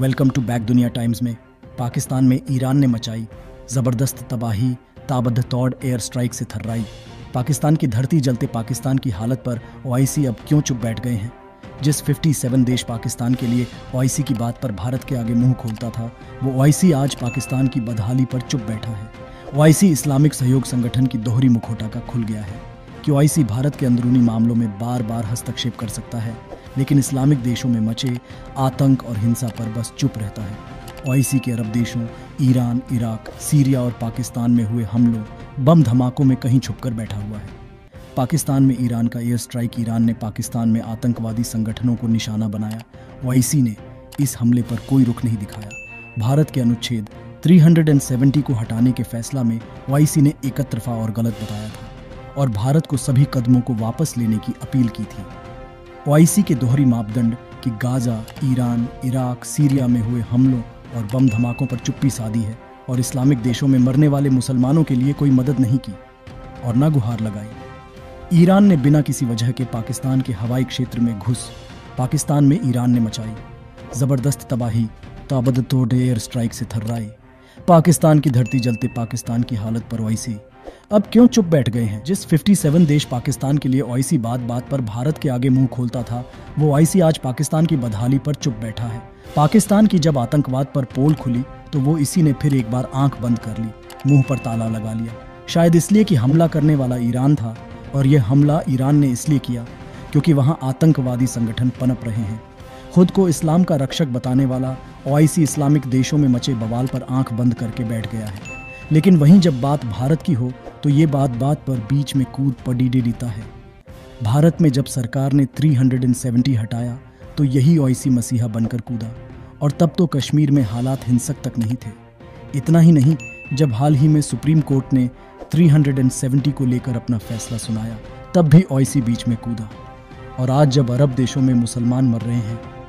Welcome to back Duniya Times में। पाकिस्तान में Iran ने मचाई ज़बरदस्त तबाही, ताबड़तोड़ एयर स्ट्राइक से थर्राई पाकिस्तान की धरती। जलते पाकिस्तान की हालत पर ओआईसी अब क्यों चुप बैठ गए हैं? जिस 57 देश पाकिस्तान के लिए ओआईसी की बात पर भारत के आगे मुंह खोलता था, वो ओआईसी आज पाकिस्तान की बदहाली पर चुप बैठा है। ओआईसी इस्लामिक सहयोग संगठन की दोहरी मुखौटा का खुल गया है कि ओआईसी भारत के अंदरूनी मामलों में बार बार हस्तक्षेप कर सकता है, लेकिन इस्लामिक देशों में मचे आतंक और हिंसा पर बस चुप रहता है। ओआईसी के अरब देशों, ईरान, इराक, सीरिया और पाकिस्तान में हुए हमलों, बम धमाकों में कहीं छुपकर बैठा हुआ है। पाकिस्तान में ईरान का एयर स्ट्राइक। ईरान ने पाकिस्तान में आतंकवादी संगठनों को निशाना बनाया। ओआईसी ने इस हमले पर कोई रुख नहीं दिखाया। भारत के अनुच्छेद 370 को हटाने के फैसला में ओआईसी ने एकतरफा और गलत बताया था और भारत को सभी कदमों को वापस लेने की अपील की थी। ओआईसी के दोहरी मापदंड कि गाजा, ईरान, इराक, सीरिया में हुए हमलों और बम धमाकों पर चुप्पी साधी है और इस्लामिक देशों में मरने वाले मुसलमानों के लिए कोई मदद नहीं की और ना गुहार लगाई। ईरान ने बिना किसी वजह के पाकिस्तान के हवाई क्षेत्र में घुस पाकिस्तान में ईरान ने मचाई ज़बरदस्त तबाही, ताबड़तोड़ एयर स्ट्राइक से थर्राई पाकिस्तान की धरती। जलते पाकिस्तान की हालत पर ओआईसी अब क्यों चुप बैठ गए हैं? जिस 57 देश पाकिस्तान के लिए ओआईसी बात बात पर भारत के आगे मुंह खोलता था, वो ओआईसी आज पाकिस्तान की बदहाली पर चुप बैठा है। पाकिस्तान की जब आतंकवाद पर पोल खुली तो वो इसी ने फिर एक बार आंख बंद कर ली, मुंह पर ताला लगा लिया। शायद इसलिए कि हमला करने वाला ईरान था और यह हमला ईरान ने इसलिए किया क्योंकि वहाँ आतंकवादी संगठन पनप रहे हैं। खुद को इस्लाम का रक्षक बताने वाला ओआईसी इस्लामिक देशों में मचे बवाल पर आंख बंद करके बैठ गया है, लेकिन वहीं जब बात भारत की हो तो ये बात बात पर बीच में कूद पड़ी देता है। भारत में जब सरकार ने 370 हटाया तो यही ओआईसी मसीहा बनकर कूदा और तब तो कश्मीर में हालात हिंसक तक नहीं थे। इतना ही नहीं, जब हाल ही में सुप्रीम कोर्ट ने 370 को लेकर अपना फैसला सुनाया तब भी ओआईसी बीच में कूदा। और आज जब अरब देशों में मुसलमान मर रहे हैं